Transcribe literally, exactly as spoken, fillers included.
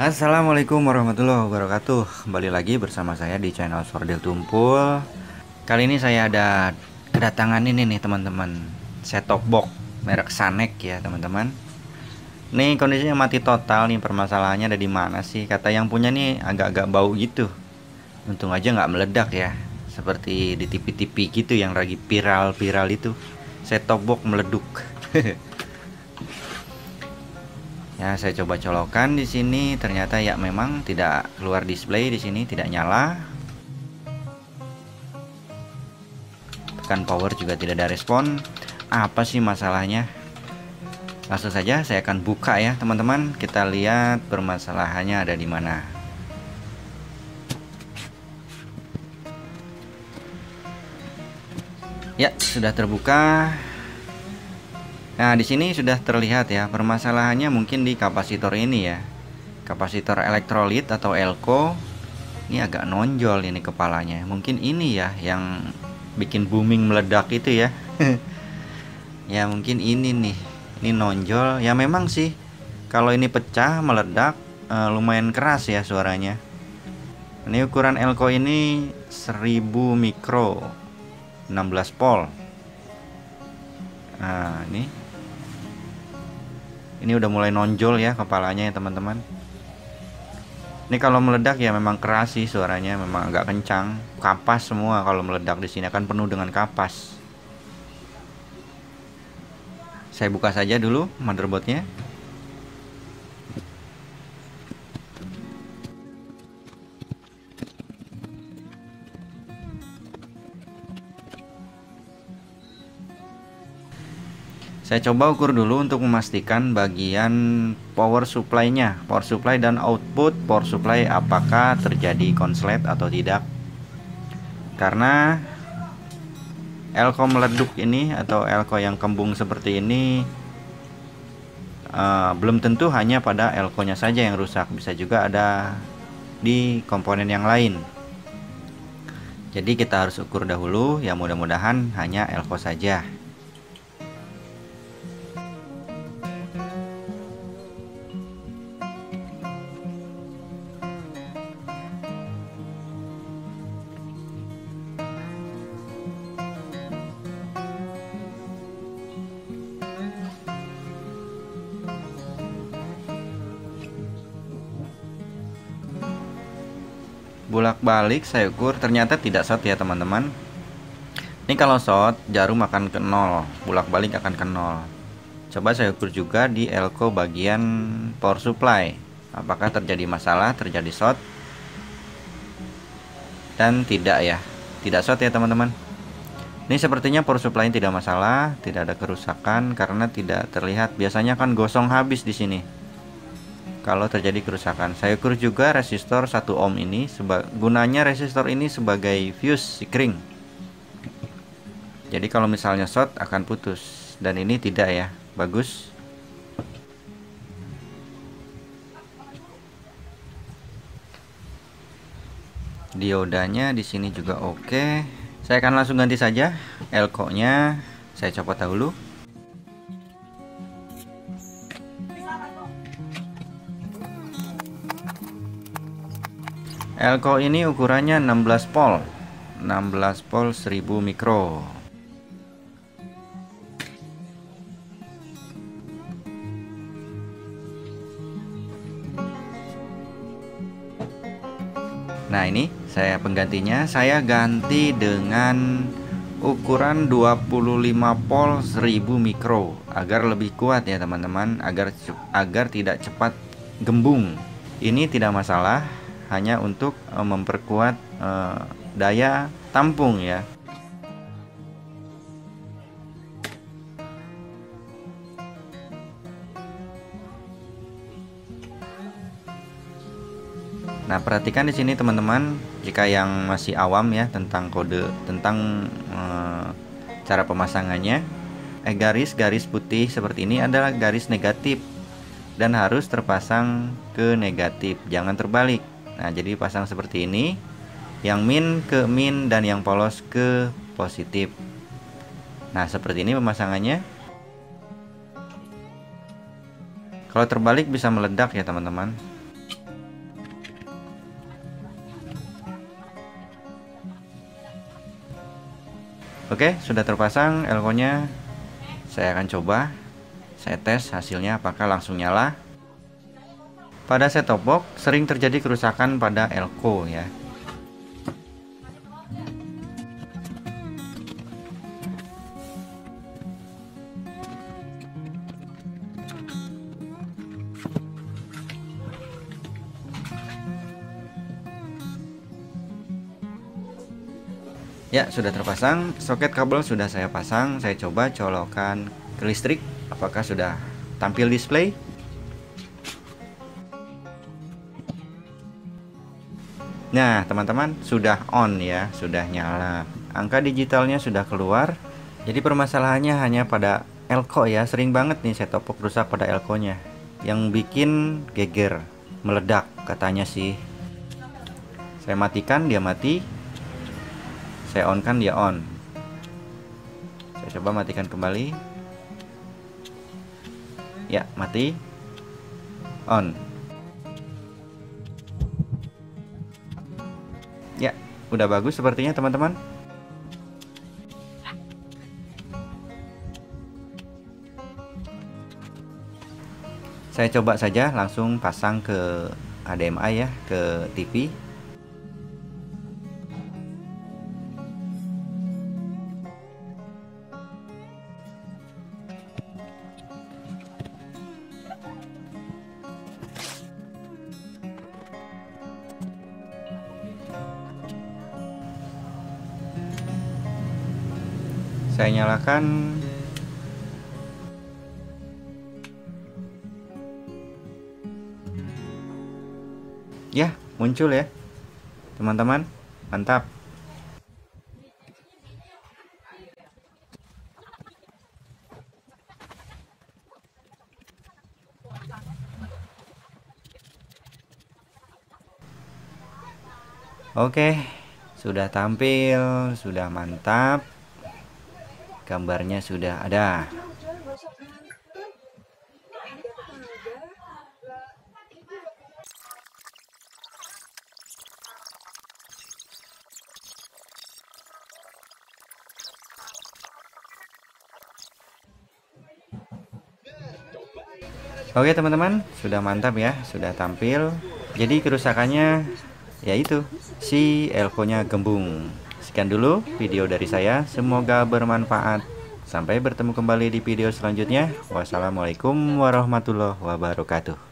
Assalamualaikum warahmatullahi wabarakatuh. Kembali lagi bersama saya di channel Solder Tumpul. Kali ini saya ada kedatangan ini nih teman-teman, set top box merek Sanex ya teman-teman. Nih kondisinya mati total nih, permasalahannya ada di mana sih? Kata yang punya nih agak-agak bau gitu. Untung aja nggak meledak ya, seperti di T V-T V gitu yang lagi viral-viral itu, set top box meleduk. Ya, saya coba colokan di sini, ternyata ya memang tidak keluar display di sini, tidak nyala. Tekan power juga tidak ada respon. Apa sih masalahnya? Langsung saja saya akan buka ya, teman-teman. Kita lihat permasalahannya ada di mana. Ya, sudah terbuka. Nah, di sini sudah terlihat ya, permasalahannya mungkin di kapasitor ini ya. Kapasitor elektrolit atau elko. Ini agak nonjol ini kepalanya. Mungkin ini ya yang bikin booming meledak itu ya. Ya, mungkin ini nih. Ini nonjol. Ya memang sih kalau ini pecah meledak e, lumayan keras ya suaranya. Ini ukuran elko ini seribu mikro enam belas volt. Nah, ini Ini udah mulai nonjol ya kepalanya ya teman-teman. Ini kalau meledak ya memang keras sih suaranya, memang agak kencang. Kapas semua kalau meledak di sini akan penuh dengan kapas. Saya buka saja dulu motherboardnya. Saya coba ukur dulu untuk memastikan bagian power supply-nya, power supply dan output power supply, apakah terjadi konslet atau tidak. Karena elko meleduk ini atau elko yang kembung seperti ini uh, belum tentu hanya pada elkonya saja yang rusak, bisa juga ada di komponen yang lain. Jadi kita harus ukur dahulu ya, mudah-mudahan hanya elko saja. Bolak-balik saya ukur, ternyata tidak short ya teman-teman. Ini kalau short jarum akan ke nol, bolak-balik akan ke nol. Coba saya ukur juga di elko bagian power supply, apakah terjadi masalah, terjadi short. Dan tidak ya, tidak short ya teman-teman. Ini sepertinya power supply tidak masalah, tidak ada kerusakan karena tidak terlihat. Biasanya kan gosong habis di sini kalau terjadi kerusakan. Saya ukur juga resistor satu ohm ini. Gunanya resistor ini sebagai fuse sikring. Jadi kalau misalnya short akan putus. Dan ini tidak ya, bagus. Diodanya di sini juga oke. Saya akan langsung ganti saja elko-nya. Saya copot dahulu. Elko ini ukurannya enam belas volt, enam belas volt seribu mikro. Nah, ini saya penggantinya. Saya ganti dengan ukuran dua puluh lima volt seribu mikro agar lebih kuat ya teman-teman, agar agar tidak cepat gembung. Ini tidak masalah, hanya untuk memperkuat eh, daya tampung ya. Nah, perhatikan di sini teman-teman, jika yang masih awam ya tentang kode, tentang eh, cara pemasangannya. Eh, garis-garis putih seperti ini adalah garis negatif dan harus terpasang ke negatif, jangan terbalik. Nah, jadi pasang seperti ini, yang min ke min dan yang polos ke positif. Nah, seperti ini pemasangannya. Kalau terbalik bisa meledak ya teman-teman. Oke, sudah terpasang elko-nya. Saya akan coba, saya tes hasilnya apakah langsung nyala. Pada set top box sering terjadi kerusakan pada elko ya. Ya, sudah terpasang. Soket kabel sudah saya pasang. Saya coba colokan ke listrik. Apakah sudah tampil display? Nah, teman-teman, sudah on ya, sudah nyala. Angka digitalnya sudah keluar. Jadi permasalahannya hanya pada elko ya. Sering banget nih set top box rusak pada elko-nya. Yang bikin geger, meledak katanya sih. Saya matikan, dia mati. Saya on kan dia on. Saya coba matikan kembali. Ya, mati. On. Ya, udah bagus sepertinya teman-teman. Saya coba saja langsung pasang ke H D M I ya, ke T V. Saya nyalakan. Ya, muncul ya teman-teman, mantap. Oke, sudah tampil, sudah mantap. Gambarnya sudah ada. Oke teman-teman, sudah mantap ya, sudah tampil. Jadi kerusakannya yaitu si elko-nya gembung. Sekian dulu video dari saya, semoga bermanfaat. Sampai bertemu kembali di video selanjutnya. Wassalamualaikum warahmatullahi wabarakatuh.